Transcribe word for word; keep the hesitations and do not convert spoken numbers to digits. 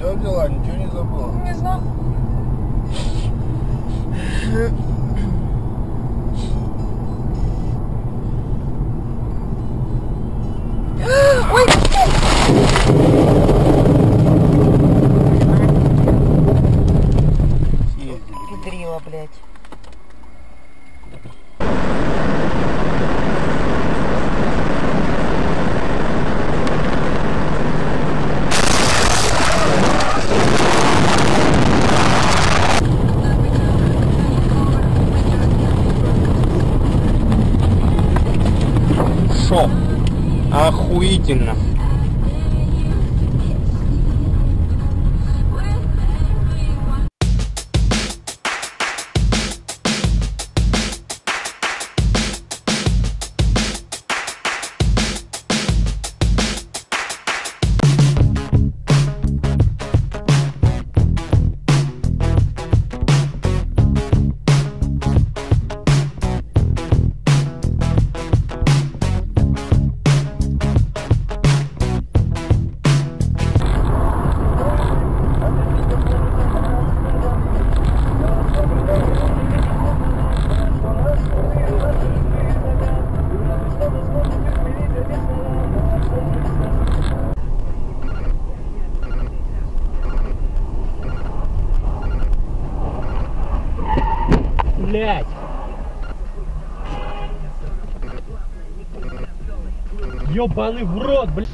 Как дела? Ничего не забыла? Не знаю. Ой! Кудрила, блядь. Охуительно. Блять! Ёбаный в рот, блять!